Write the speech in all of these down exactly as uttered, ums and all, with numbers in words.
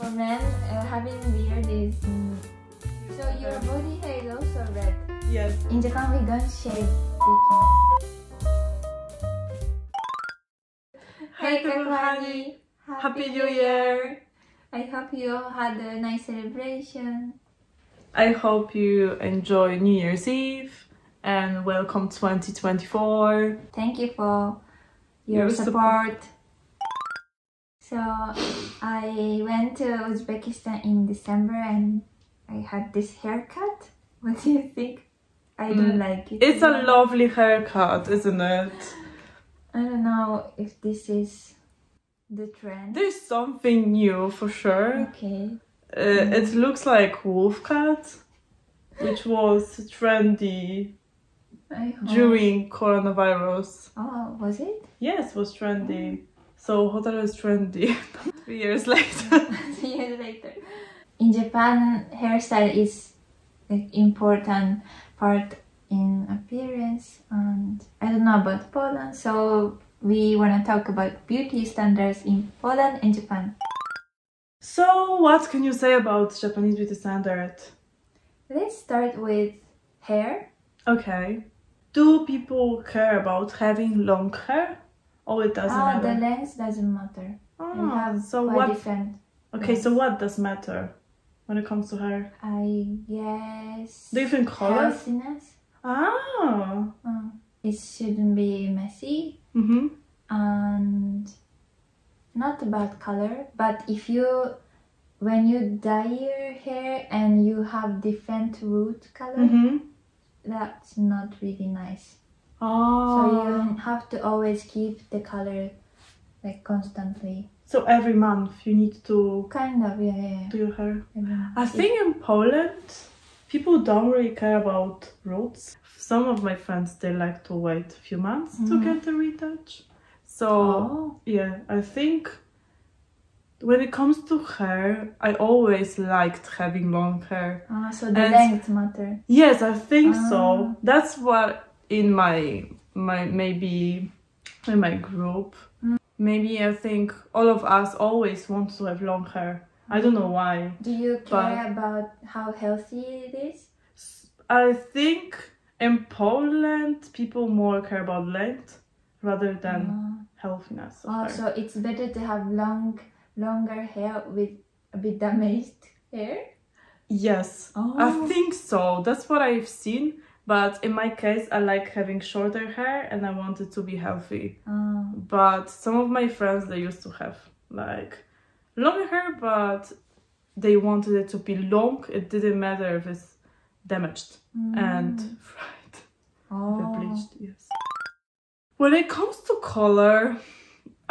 for men, uh, having beard is... Mm, so your body hair is also red. Yes. In Japan, we don't shave. Hi, everybody. Happy, Happy New Year! I hope you all had a nice celebration. I hope you enjoy New Year's Eve and welcome twenty twenty-four. Thank you for your, your support. support. So I went to Uzbekistan in December and I had this haircut. What do you think? I don't mm. like it. It's a lovely haircut, isn't it? I don't know if this is the trend. There's something new for sure. Okay. Uh, mm. It looks like wolf cut, which was trendy during coronavirus. Oh, was it? Yes, it was trendy. Mm. So Hotaru is trendy. Three years later. Three years later. In Japan, hairstyle is an important part in appearance, and I don't know about Poland, so we want to talk about beauty standards in Poland and Japan. So what can you say about Japanese beauty standard? Let's start with hair. Okay. Do people care about having long hair? Oh, it doesn't oh, matter. The length doesn't matter. Oh, have so what? Different okay, lengths. So what does matter when it comes to hair? I guess. Different colors. Healthiness. Ah. Oh. It shouldn't be messy. Mm-hmm. And not about color, but if you, when you dye your hair and you have different root color, mm-hmm. that's not really nice. Oh. So you have to always keep the color like constantly. So every month you need to kind of yeah, yeah. do your hair. I think in Poland people don't really care about roots. Some of my friends, they like to wait a few months mm. to get the retouch. So oh. yeah, I think when it comes to hair, I always liked having long hair. Ah, so the and length matters. Yes, I think ah. so. That's what. In my my maybe in my group, mm. maybe I think all of us always want to have long hair. I don't know why. Do you care about how healthy it is? I think in Poland people more care about length rather than oh. healthiness. Oh, hair. So it's better to have long, longer hair with a bit damaged hair. Yes, oh. I think so. That's what I've seen. But in my case, I like having shorter hair and I want it to be healthy. Oh. But some of my friends, they used to have like longer hair, but they wanted it to be long. It didn't matter if it's damaged mm. and fried. Oh. Bleached, yes. When it comes to color,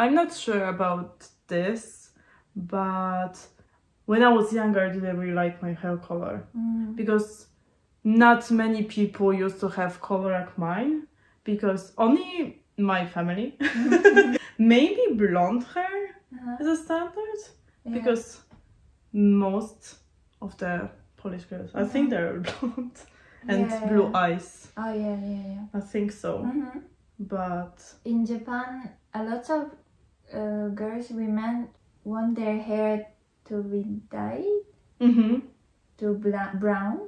I'm not sure about this, but when I was younger, I didn't really like my hair color mm. because not many people used to have color like mine, because only my family. Maybe blonde hair uh-huh. is a standard, yeah. because most of the Polish girls, yeah. I think they're blonde and yeah. blue eyes. Oh yeah, yeah, yeah. I think so. Mm-hmm. But in Japan, a lot of uh, girls, women want their hair to be dyed mm-hmm. to brown.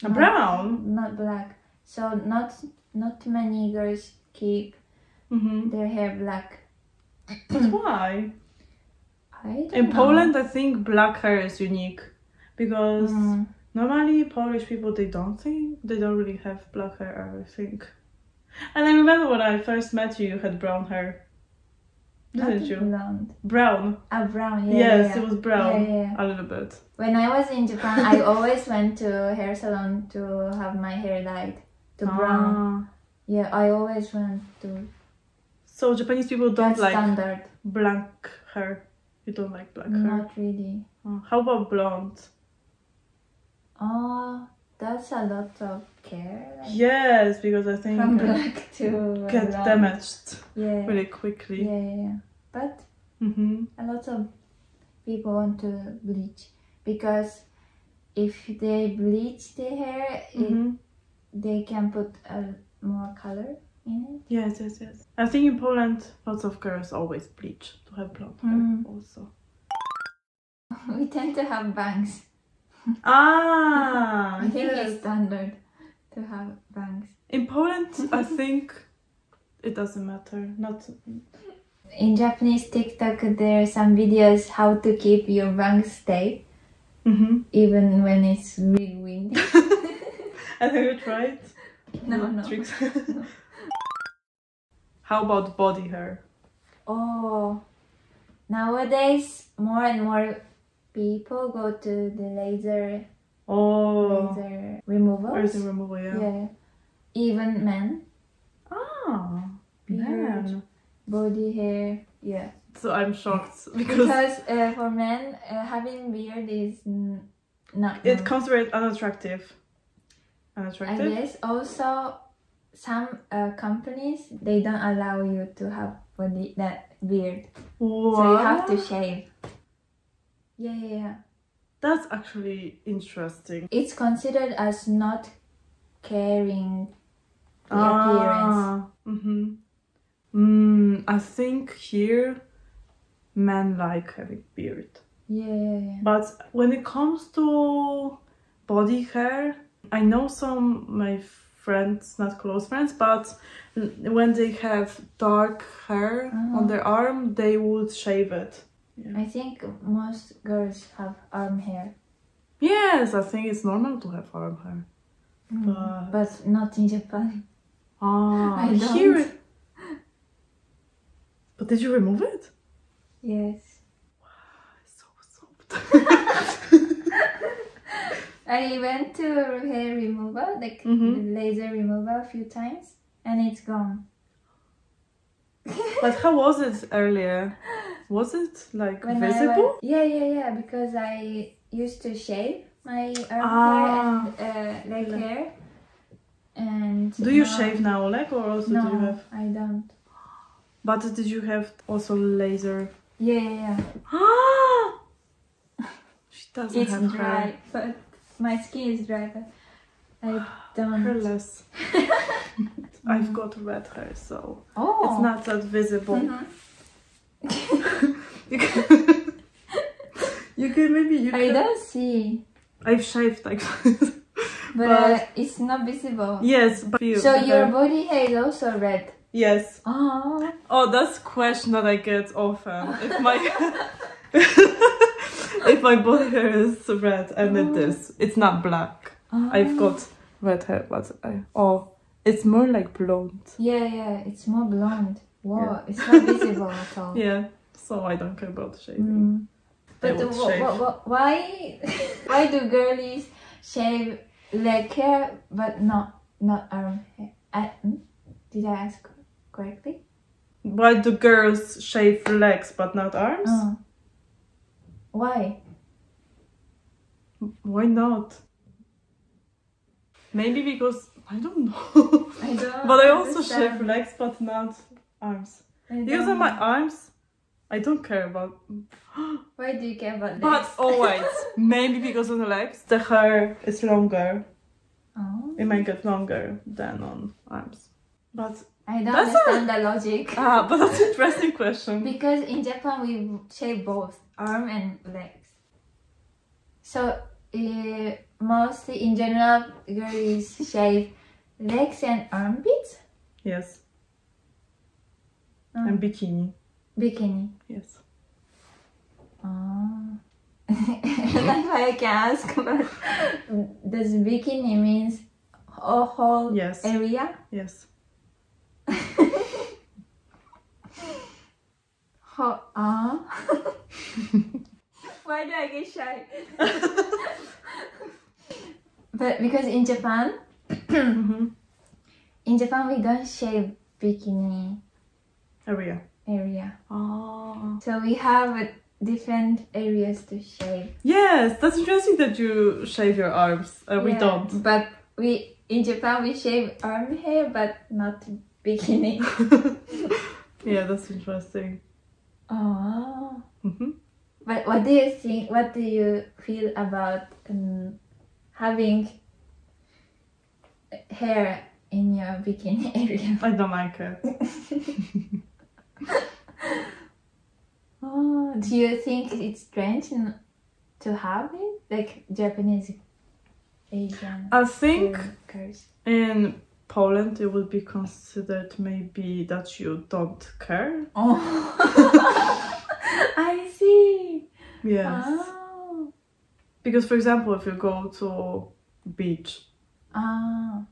Not, brown, not black. So not not many girls keep mm-hmm. their hair black. That's why. I don't In know. Poland, I think black hair is unique because mm. normally Polish people they don't think they don't really have black hair. I think. And I remember when I first met you, you had brown hair. Didn't you? Blonde. Brown. Ah, brown, yeah. Yes, yeah. It was brown. Yeah, yeah. A little bit. When I was in Japan, I always went to hair salon to have my hair dyed to ah. brown. Yeah, I always went to. So Japanese people don't That's like standard. Black hair. You don't like black hair? Not really. Oh. How about blonde? Oh. That's a lot of care. Like, yes, because I think from black to get blonde. damaged yeah. really quickly. Yeah, yeah, yeah. But mm-hmm. a lot of people want to bleach because if they bleach their hair, mm-hmm. it, they can put a, more color in it. Yes, yes, yes. I think in Poland, lots of girls always bleach to have blonde mm-hmm. hair also. we tend to have bangs. Ah, I think yes. It's standard to have bangs. In Poland, I think it doesn't matter. Not in Japanese TikTok, there are some videos how to keep your bangs stay, mm-hmm. even when it's really windy. Have you tried? No, no. Tricks? No. How about body hair? Oh, nowadays more and more people go to the laser, oh, laser removal. Laser removal, yeah. Yeah. Even men. Oh, man. Body hair, yeah. So I'm shocked because because uh, for men uh, having beard is n not. It considered unattractive. Unattractive. I guess also some uh, companies they don't allow you to have body that beard. What? So you have to shave. Yeah, yeah, yeah. That's actually interesting. It's considered as not caring the ah, appearance. Mm-hmm. Mm, I think here men like having beard. Yeah, yeah, yeah. But when it comes to body hair, I know some my friends, not close friends, but when they have dark hair oh. on their arm, they would shave it. Yeah. I think most girls have arm hair. Yes, I think it's normal to have arm hair. Mm, but... but not in Japan. Ah, I don't. Here it... But did you remove it? Yes. Wow, it's so soft. I went to hair removal, like mm-hmm. laser removal a few times, and it's gone. But how was it earlier? Was it like when visible? Was, yeah, yeah, yeah, because I used to shave my arm ah. hair and uh, leg hair. And do you now, shave now, leg, or also no, do you have? I don't. But did you have also laser? Yeah, yeah, yeah. She doesn't it's have It's dry, hair. But my skin is dry, but I don't. Hairless. I've got red hair, so oh. it's not that visible. Mm-hmm. you, can, you can maybe. You I can, don't see. I've shaved like this. But, but uh, it's not visible. Yes, but. You, so your uh, body hair is also red? Yes. Oh. Oh, that's a question that I get often. If my if my body hair is red, and oh. it is, it's not black. Oh. I've got red hair, but I oh, it's more like blonde. Yeah, yeah, it's more blonde. Wow, yeah. It's not visible at all. Yeah, so I don't care about shaving. Mm. But the, shave. What, what, why why do girlies shave leg hair but not not arm hair? I, Did I ask correctly? Why do girls shave legs but not arms? Oh. Why? Why not? Maybe because I don't know. I don't but I also understand. Shave legs but not arms. Because of my arms, I don't care about. Why do you care about legs? But oh wait, maybe because of the legs, the hair is longer. Oh. It might get longer than on arms. But I don't understand a... the logic. Ah, but that's an interesting question. Because in Japan we shave both arm and legs. So uh, mostly in general girls shave legs and armpits. Yes. Oh. And bikini. Bikini. Yes. Oh. That's why I can ask. But does bikini means a whole yes. area? Yes. How, uh? Why do I get shy? But because in Japan, mm-hmm. in Japan we don't shave bikini area. Area. Oh. So we have different areas to shave. Yes, that's interesting that you shave your arms. Uh, yeah, we don't. But we in Japan we shave arm hair, but not. Bikini. Yeah, that's interesting. Oh. Mm-hmm. But what do you think? What do you feel about um, having hair in your bikini area? I don't like it. Oh, do you think it's strange to have it, like Japanese, Asian? I think in Poland it would be considered maybe that you don't care. Oh, I see. Yes. Oh. Because for example, if you go to beach. Ah.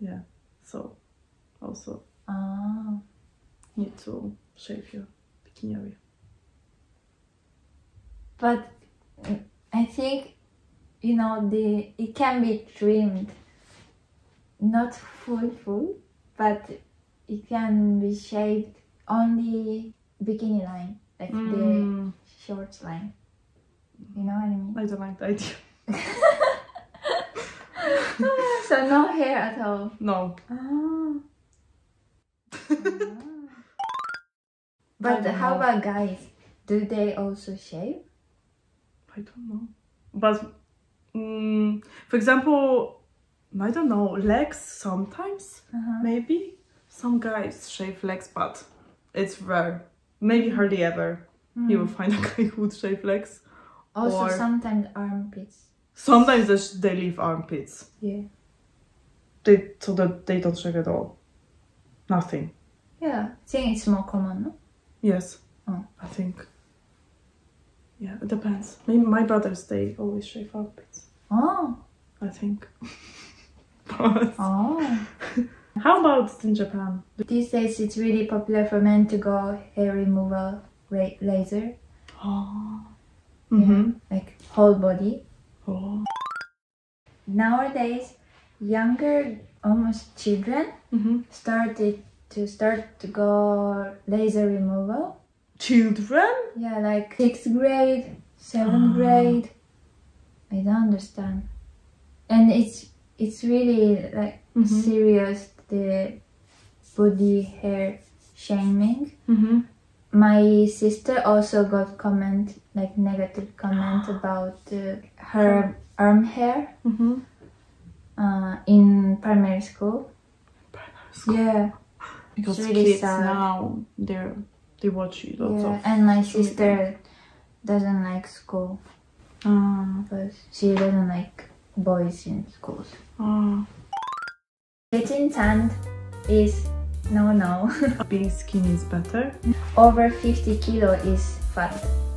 Yeah. So also. Ah. Need to shave your bikini area. But I think, you know, the it can be trimmed, not full full, but it can be shaved only bikini line, like mm. the shorts line. You know what I mean? I don't like the idea. So no hair at all? No. Oh. Oh. But how about guys? Do they also shave? I don't know. But, um, for example, I don't know, legs sometimes, uh-huh. maybe. Some guys shave legs, but it's rare. Maybe hardly ever mm. you will find a guy who would shave legs. Also or sometimes armpits. Sometimes they leave armpits. Yeah. They, so that they don't shave at all. Nothing. Yeah, I think it's more common, no? Yes, oh. I think. Yeah, it depends. Maybe my brothers, they always shave armpits. Oh! I think. But oh! How about in Japan? These days it's really popular for men to go hair removal laser. Oh! Mm-hmm. Yeah, like whole body. Oh! Nowadays, younger, almost children, mm-hmm. started to start to go laser removal. Children? Yeah, like sixth grade, seventh grade. I don't understand. And it's it's really like mm-hmm. serious, the body hair shaming. Mm-hmm. My sister also got comment, like negative comment about uh, her arm hair mm-hmm. uh, in primary school. Primary school? Yeah. Because it's really kids sad. Now they're they watch you lots yeah, of and my sister things. Doesn't like school um. because she doesn't like boys in schools. Oh. Getting tanned is no no. Being skinny is better. Over fifty kilo is fat.